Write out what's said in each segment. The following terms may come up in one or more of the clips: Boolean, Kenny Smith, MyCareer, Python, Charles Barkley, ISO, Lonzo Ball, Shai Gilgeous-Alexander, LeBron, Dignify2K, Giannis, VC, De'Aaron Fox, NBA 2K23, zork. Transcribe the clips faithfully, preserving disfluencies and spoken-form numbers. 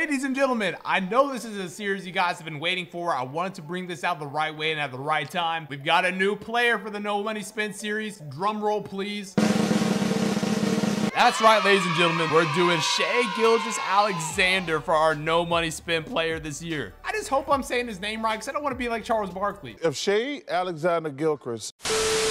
Ladies and gentlemen, I know this is a series you guys have been waiting for. I wanted to bring this out the right way and at the right time. We've got a new player for the No Money Spent series. Drum roll, please. That's right, ladies and gentlemen. We're doing Shai Gilgeous-Alexander for our No Money Spent player this year. I just hope I'm saying his name right, because I don't want to be like Charles Barkley. If Shai Alexander Gilgeous.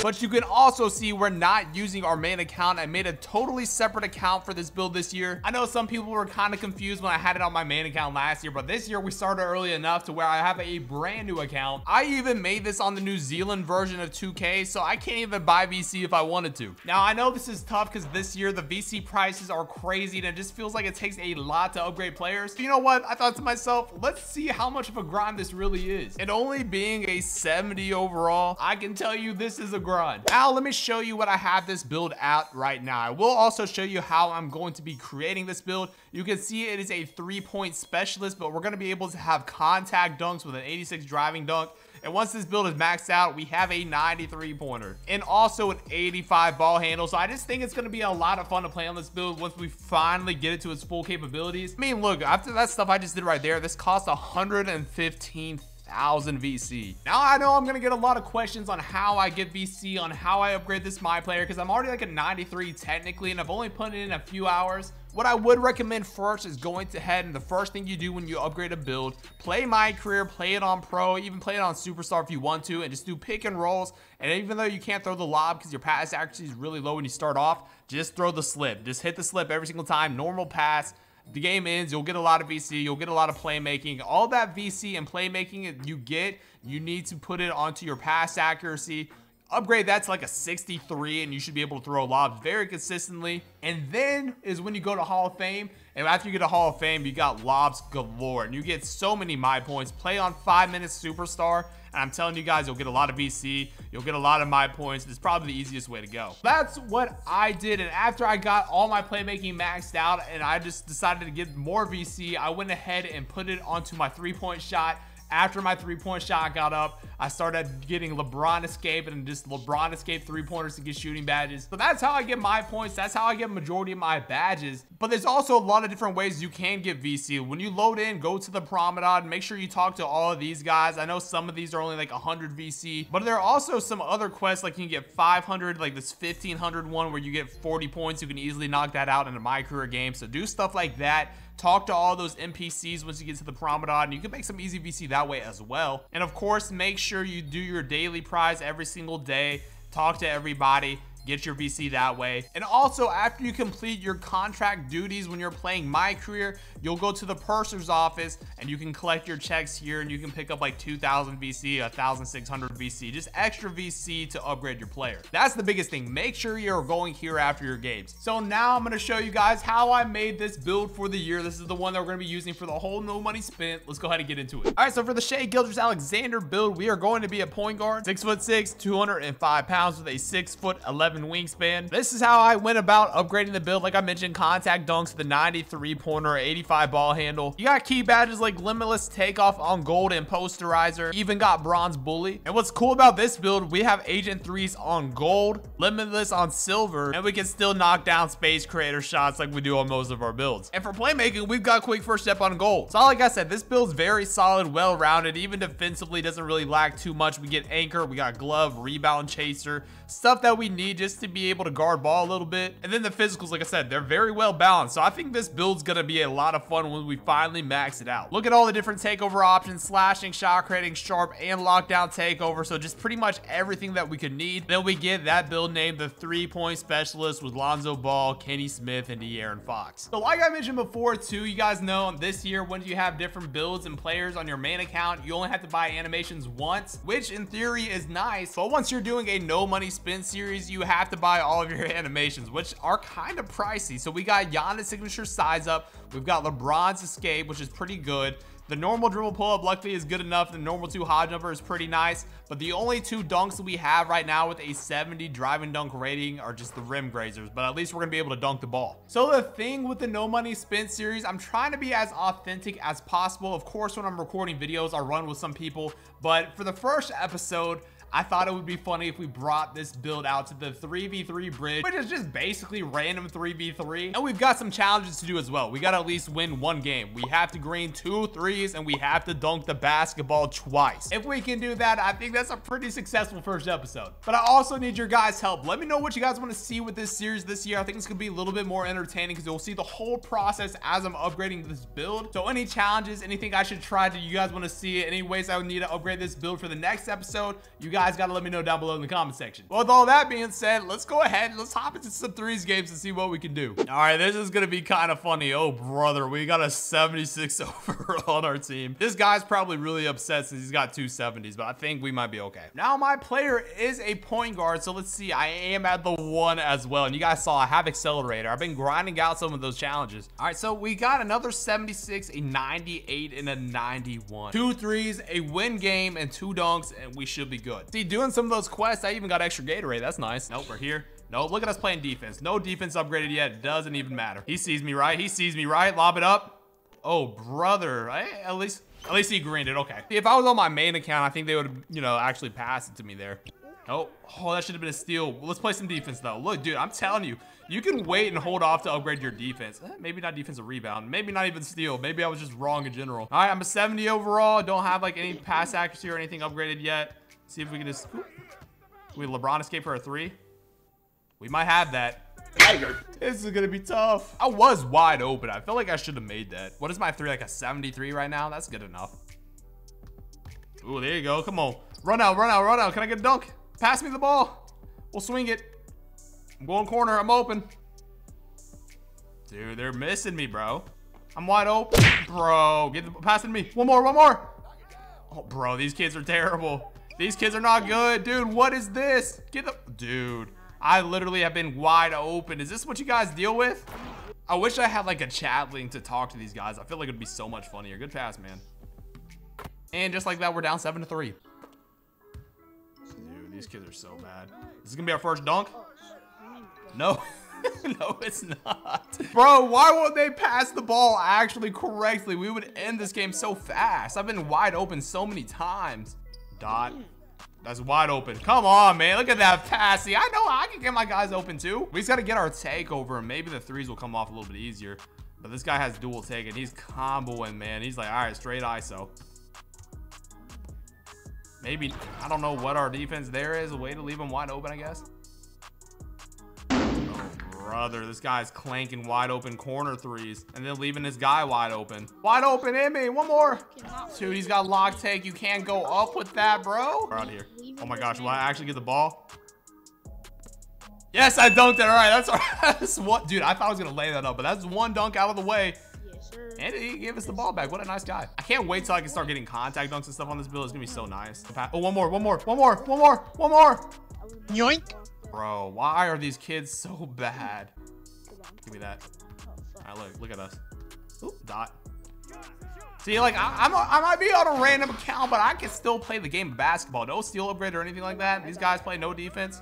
But you can also see we're not using our main account. I made a totally separate account for this build this year. I know some people were kind of confused when I had it on my main account last year, but this year we started early enough to where I have a brand new account. I even made this on the New Zealand version of two K, so I can't even buy V C if I wanted to. Now, I know this is tough because this year the V C prices are crazy and it just feels like it takes a lot to upgrade players. But you know what? I thought to myself, let's see how much of a grind this really is. And only being a seventy overall, I can tell you this is a grind. Now let me show you what I have this build at right now. I will also show you how I'm going to be creating this build. You can see it is a three-point specialist, but we're going to be able to have contact dunks with an eighty-six driving dunk. And once this build is maxed out, we have a ninety-three pointer and also an eighty-five ball handle. So I just think it's going to be a lot of fun to play on this build once we finally get it to its full capabilities. I mean, look, after that stuff I just did right there, this cost one hundred fifteen thousand V C. Now I know I'm gonna get a lot of questions on how I get V C, on how I upgrade this my player, because I'm already like a ninety-three technically and I've only put in a few hours. What I would recommend first is going to head and the first thing you do when you upgrade a build, play MyCareer, play it on Pro, even play it on Superstar if you want to, and just do pick and rolls. And even though you can't throw the lob because your pass accuracy is really low when you start off, just throw the slip. Just hit the slip every single time, normal pass. The game ends, you'll get a lot of V C, you'll get a lot of playmaking. All that V C and playmaking you get, you need to put it onto your pass accuracy. Upgrade that to like a sixty-three and you should be able to throw lobs very consistently. And then is when you go to Hall of Fame. And after you get a Hall of Fame, you got lobs galore. And you get so many my points. Play on five minutes Superstar. And I'm telling you guys, you'll get a lot of V C. You'll get a lot of my points. It's probably the easiest way to go. That's what I did. And after I got all my playmaking maxed out and I just decided to get more V C, I went ahead and put it onto my three-point shot. After my three-point shot got up, I started getting LeBron escape and just LeBron escape three-pointers to get shooting badges. So that's how I get my points. That's how I get majority of my badges. But there's also a lot of different ways you can get V C. When you load in, go to the promenade. Make sure you talk to all of these guys. I know some of these are only like one hundred V C, but there are also some other quests like you can get five hundred, like this fifteen hundred one where you get forty points. You can easily knock that out in a MyCareer game. So do stuff like that. Talk to all those N P Cs once you get to the promenade, and you can make some easy V C that way as well. And of course, make sure you do your daily prize every single day. Talk to everybody. Get your V C that way. And also, after you complete your contract duties when you're playing MyCareer, you'll go to the purser's office and you can collect your checks here and you can pick up like two thousand V C, one thousand six hundred V C, just extra V C to upgrade your player. That's the biggest thing. Make sure you're going here after your games. So now I'm gonna show you guys how I made this build for the year. This is the one that we're gonna be using for the whole No Money Spent. Let's go ahead and get into it. All right, so for the Shai Gilgeous-Alexander build, we are going to be a point guard, six foot six, two hundred five pounds with a six foot eleven wingspan. This is how I went about upgrading the build. Like I mentioned, contact dunks, the ninety-three pointer, eighty-five ball handle. You got key badges like limitless takeoff on gold and posterizer. Even got bronze bully. And what's cool about this build, we have agent threes on gold, limitless on silver, and we can still knock down space creator shots like we do on most of our builds. And for playmaking, we've got quick first step on gold. So like I said, this build's very solid, well-rounded, even defensively doesn't really lack too much. We get anchor, we got glove, rebound chaser, stuff that we need just to be able to guard ball a little bit. And then the physicals, like I said, they're very well balanced. So I think this build's gonna be a lot of fun when we finally max it out. Look at all the different takeover options: slashing, shot creating, sharp, and lockdown takeover. So just pretty much everything that we could need. Then we get that build named the three-point specialist with Lonzo Ball, Kenny Smith, and De'Aaron Fox. So like I mentioned before too, you guys know this year when you have different builds and players on your main account, you only have to buy animations once, which in theory is nice. But once you're doing a No Money Spent series, you have have to buy all of your animations, which are kind of pricey. So we got Giannis signature size up, we've got LeBron's escape, which is pretty good. The normal dribble pull-up luckily is good enough. The normal two high jumper is pretty nice. But the only two dunks we have right now with a seventy driving dunk rating are just the rim grazers. But at least we're going to be able to dunk the ball. So the thing with the No Money Spent series, I'm trying to be as authentic as possible. Of course, when I'm recording videos, I run with some people. But for the first episode, I thought it would be funny if we brought this build out to the three v three bridge, which is just basically random three v three. And we've got some challenges to do as well. We got to at least win one game. We have to green two threes and we have to dunk the basketball twice. If we can do that, I think that's a pretty successful first episode. But I also need your guys' help. Let me know what you guys want to see with this series this year. I think it's going to be a little bit more entertaining because you'll see the whole process as I'm upgrading this build. So any challenges, anything I should try that you guys want to see, any ways I would need to upgrade this build for the next episode, you guys got to let me know down below in the comment section. Well, with all that being said, let's go ahead and let's hop into some threes games and see what we can do. All right, this is going to be kind of funny. Oh, brother, we got a seventy-six overall on our team. This guy's probably really upset since he's got two seventies, but I think we might be okay. Now, my player is a point guard, so let's see. I am at the one as well, and you guys saw I have Accelerator. I've been grinding out some of those challenges. All right, so we got another seventy-six, a ninety-eight, and a ninety-one. Two threes, a win game, and two dunks, and we should be good. See, doing some of those quests, I even got extra Gatorade. That's nice. Nope, we're here. Nope, look at us playing defense. No defense upgraded yet. It doesn't even matter. He sees me, right? He sees me, right? Lob it up. Oh, brother. I, at least... At least he greened it. Okay. If I was on my main account, I think they would, you know, actually pass it to me there. Oh, oh, that should have been a steal. Let's play some defense though. Look, dude, I'm telling you, you can wait and hold off to upgrade your defense. Eh, maybe not defensive rebound. Maybe not even steal. Maybe I was just wrong in general. All right, I'm a seventy overall. Don't have like any pass accuracy or anything upgraded yet. See if we can just, we LeBron escape for a three. We might have that. This is gonna be tough. I was wide open. I feel like I should have made that. What is my three, like a seventy-three right now? That's good enough. Ooh, there you go. Come on, run out, run out, run out. Can I get a dunk? Pass me the ball. We'll swing it. I'm going corner. I'm open. Dude, they're missing me, bro. I'm wide open, bro. Get the pass to me. One more, one more. Oh, bro, these kids are terrible. These kids are not good, dude. What is this? Get the dude. I literally have been wide open. Is this what you guys deal with? I wish I had like a chat link to talk to these guys. I feel like it'd be so much funnier. Good pass, man. And just like that, we're down seven to three. Dude, these kids are so bad. This is gonna be our first dunk. No. No, it's not. Bro, why won't they pass the ball actually correctly? We would end this game so fast. I've been wide open so many times. Dot. That's wide open. Come on, man. Look at that pass. See, I know I can get my guys open too. We just got to get our takeover and maybe the threes will come off a little bit easier. But this guy has dual take and he's comboing, man. He's like, all right, straight I S O. Maybe, I don't know what our defense there is. A way to leave him wide open, I guess. Oh, brother. This guy's clanking wide open corner threes and then leaving this guy wide open. Wide open, Emmy. One more. Dude, he's got lock take. You can't go up with that, bro. We're out of here. Oh my gosh, will I actually get the ball? Yes, I dunked it. All right, that's all right. That's what, dude, I thought I was going to lay that up, but that's one dunk out of the way. Yes, sir. And he gave us the ball back. What a nice guy. I can't wait till I can start getting contact dunks and stuff on this build. It's going to be so nice. Oh, one more, one more, one more, one more, one more. Yoink. Bro, why are these kids so bad? Give me that. All right, look, look at us. Oop, dot. See, like, I, I'm a, I might be on a random account, but I can still play the game of basketball. No steal upgrade or anything like that. These guys play no defense.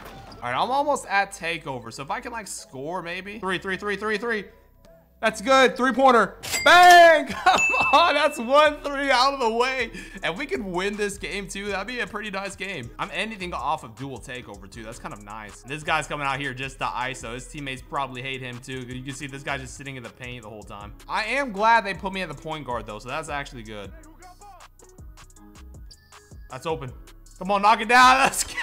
All right, I'm almost at takeover. So if I can, like, score maybe. Three, three, three, three, three. That's good. Three-pointer. Bang! Come on. That's one three out of the way. And we could win this game, too. That'd be a pretty nice game. I'm ending off of dual takeover, too. That's kind of nice. This guy's coming out here just to I S O. His teammates probably hate him, too. You can see this guy's just sitting in the paint the whole time. I am glad they put me at the point guard, though, so that's actually good. That's open. Come on, knock it down. Let's go.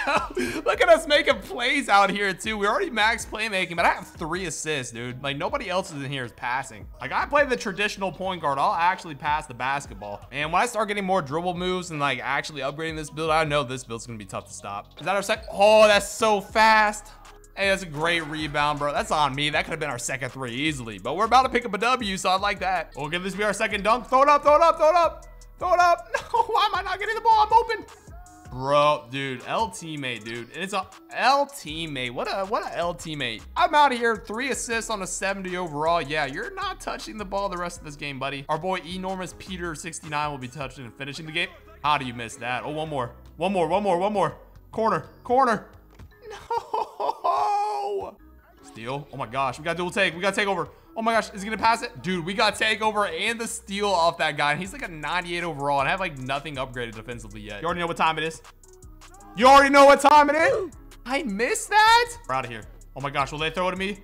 Look at us making plays out here, too. We're already max playmaking, but I have three assists, dude. Like, nobody else is in here is passing. Like, I play the traditional point guard. I'll actually pass the basketball. And when I start getting more dribble moves and, like, actually upgrading this build, I know this build's going to be tough to stop. Is that our second? Oh, that's so fast. Hey, that's a great rebound, bro. That's on me. That could have been our second three easily. But we're about to pick up a W, so I like that. Oh, could this be our second dunk? Throw it up, throw it up, throw it up. Throw it up. No, why am I not getting the ball? I'm open. Bro, dude, L teammate, dude. It's a L teammate. What a what a L teammate. I'm out of here. Three assists on a seventy overall. Yeah, you're not touching the ball the rest of this game, buddy. Our boy Enormous Peter sixty-nine will be touching and finishing the game. How do you miss that? Oh, one more. One more, one more, one more. Corner, corner. No. Steal. Oh my gosh. We got dual take. We got takeover. Oh my gosh, is he gonna pass it? Dude, we got takeover and the steal off that guy. He's like a ninety-eight overall and I have like nothing upgraded defensively yet. You already know what time it is. You already know what time it is? I missed that? We're out of here. Oh my gosh, will they throw it at me?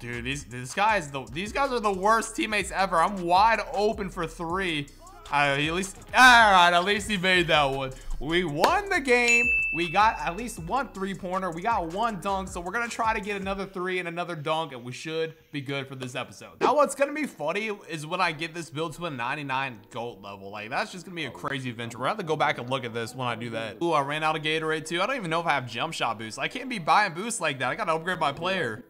Dude, these these guys the these guys are the worst teammates ever. I'm wide open for three. I, at least, all right, at least he made that one. We won the game. We got at least one three-pointer. We got one dunk, so we're going to try to get another three and another dunk, and we should be good for this episode. Now, what's going to be funny is when I get this build to a ninety-nine gold level. Like, that's just going to be a crazy adventure. We're going to have to go back and look at this when I do that. Ooh, I ran out of Gatorade, too. I don't even know if I have jump shot boost. I can't be buying boosts like that. I got to upgrade my player.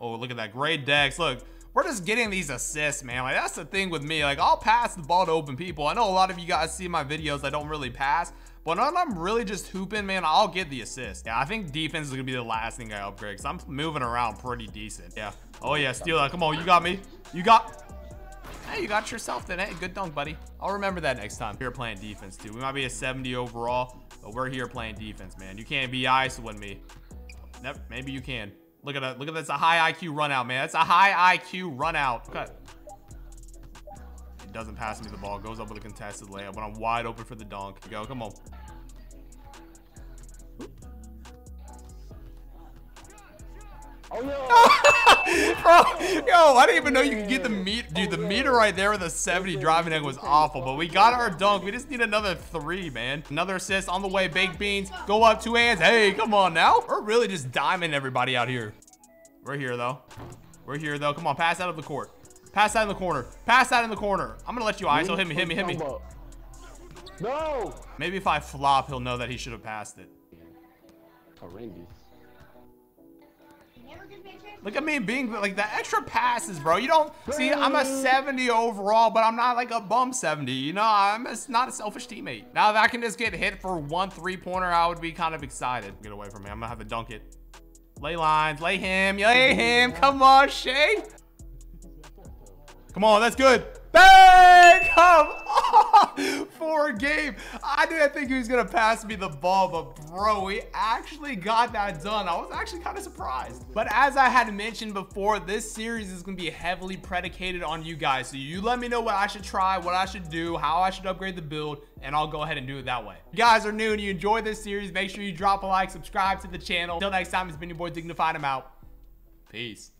Oh, look at that. Great decks. Look. We're just getting these assists, man. Like, that's the thing with me. Like, I'll pass the ball to open people. I know a lot of you guys see my videos. I don't really pass. But when I'm really just hooping, man, I'll get the assist. Yeah, I think defense is going to be the last thing I upgrade. Because I'm moving around pretty decent. Yeah. Oh, yeah. Steal that. Come on. You got me. You got... Hey, you got yourself then. Hey, good dunk, buddy. I'll remember that next time. We're playing defense, too. We might be a seventy overall. But we're here playing defense, man. You can't be ISOing me. Never, maybe you can. Look at that. Look at that. That's a high I Q run out, man. That's a high I Q run out. Okay. It doesn't pass me the ball. Goes up with a contested layup, but I'm wide open for the dunk. You go. Come on. Oh, no. Bro, yo, I didn't even know you could get the meat. Dude, the meter right there with the seventy driving egg was awful, but we got our dunk. We just need another three, man. Another assist on the way. Baked beans. Go up two hands. Hey, come on now. We're really just diming everybody out here. We're here, though. We're here, though. Come on, pass out of the court. Pass out in the corner. Pass out in the corner. I'm going to let you I S O. Hit me, hit me, hit me. No. Maybe if I flop, he'll know that he should have passed it. Horrendous. Look at me being like the extra passes, bro. You don't see I'm a seventy overall, but I'm not like a bum seventy. You know, I'm a, not a selfish teammate. Now if I can just get hit for one three pointer, I would be kind of excited. Get away from me. I'm gonna have to dunk it. Lay lines, lay him, lay him. Come on, Shai. Come on, that's good. Bang! Come on! For a game. I didn't think he was going to pass me the ball, but bro, we actually got that done. I was actually kind of surprised. But as I had mentioned before, this series is going to be heavily predicated on you guys. So you let me know what I should try, what I should do, how I should upgrade the build, and I'll go ahead and do it that way. If you guys are new and you enjoy this series, make sure you drop a like, subscribe to the channel. Until next time, it's been your boy Dignify two K. I'm out. Peace.